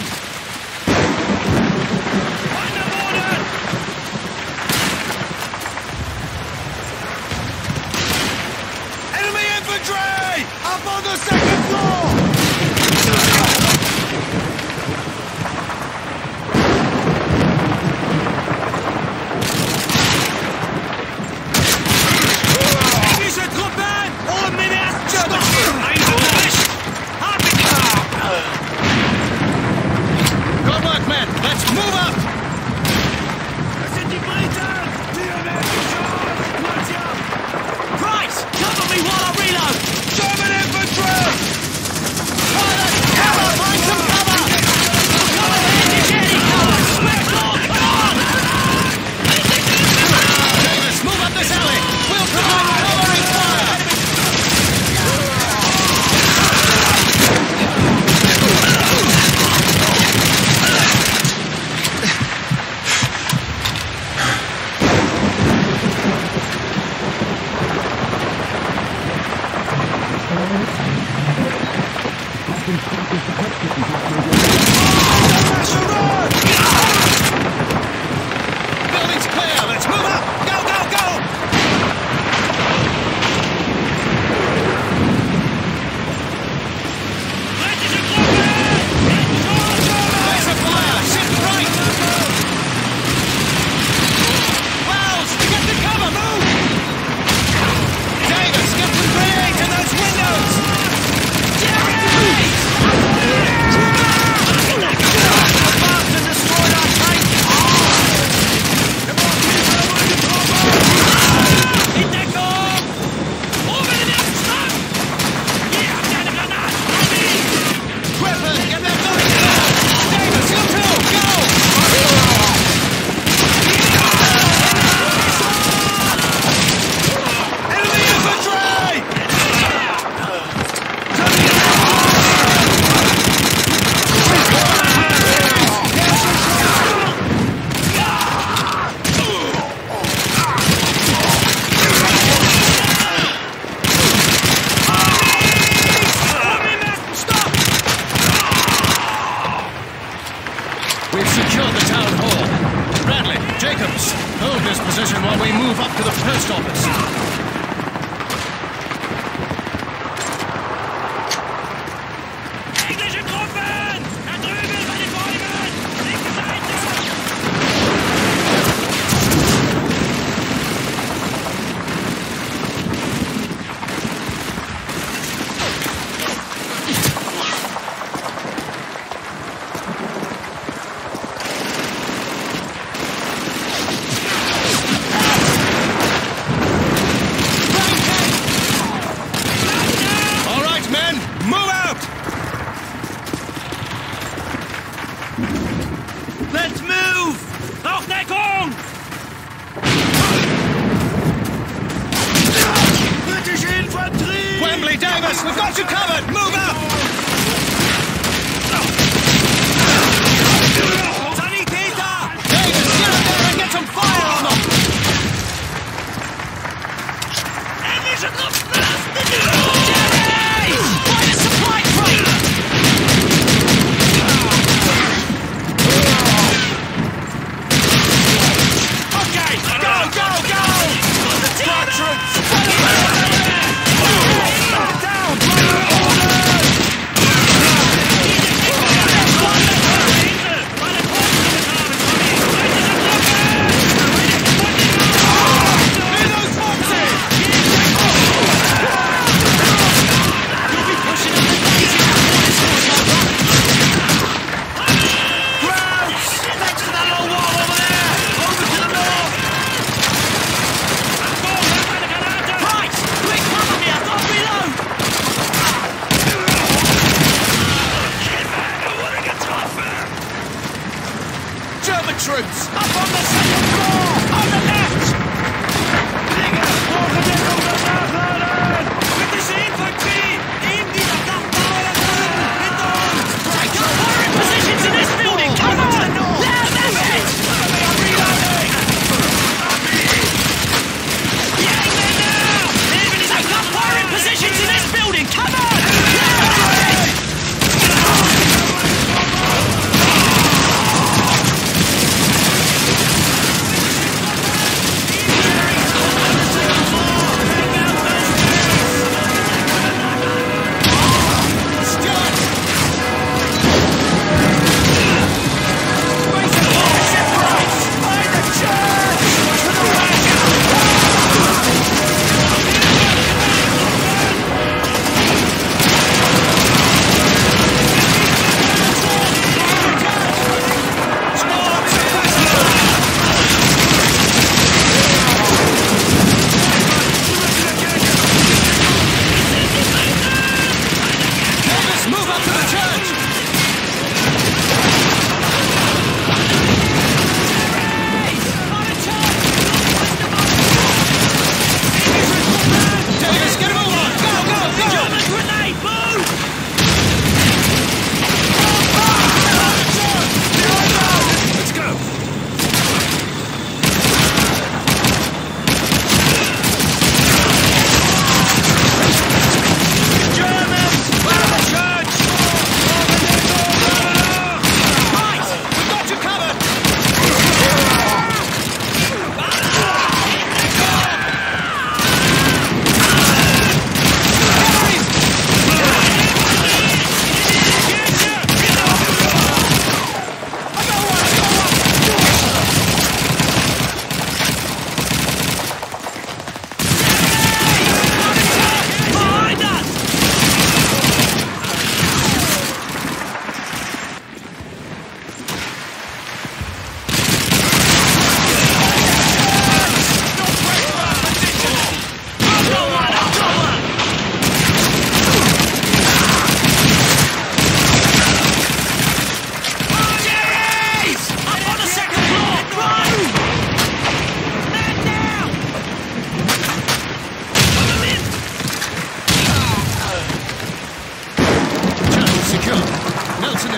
Come! Down! Down! Down!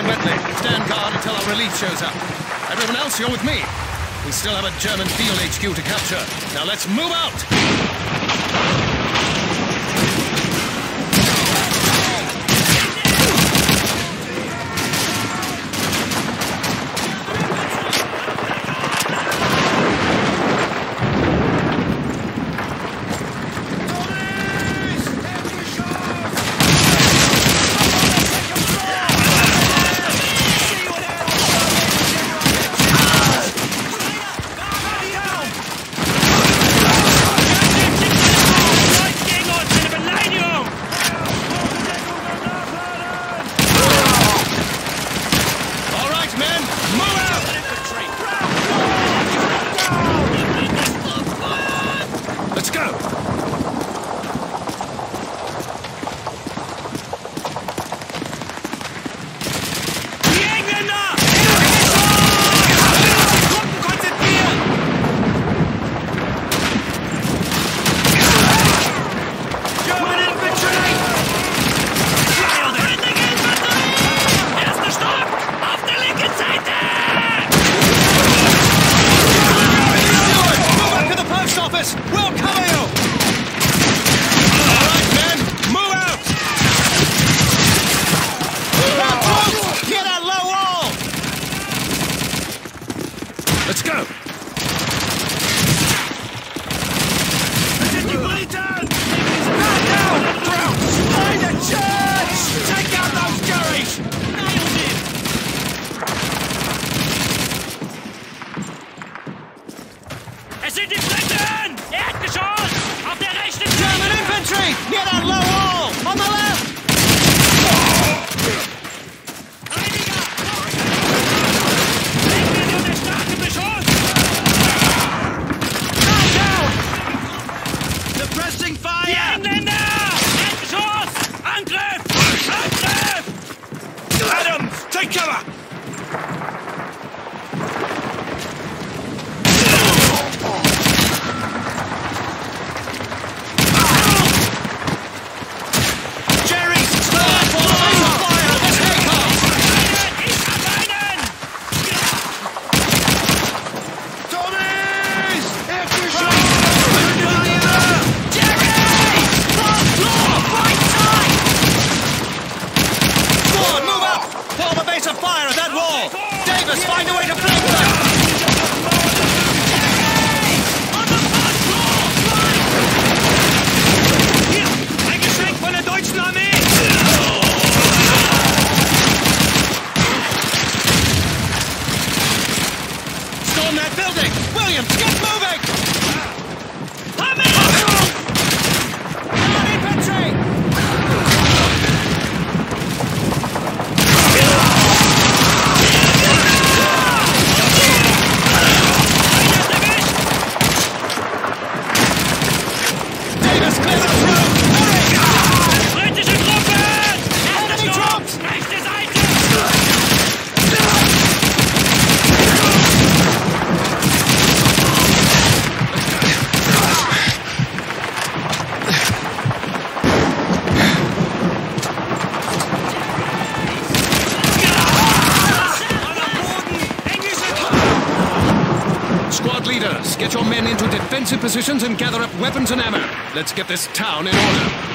I'm Wetley. Stand guard until our relief shows up. Everyone else, you're with me. We still have a German field HQ to capture. Now let's move out! Let's go! Get your men into defensive positions and gather up weapons and ammo. Let's get this town in order.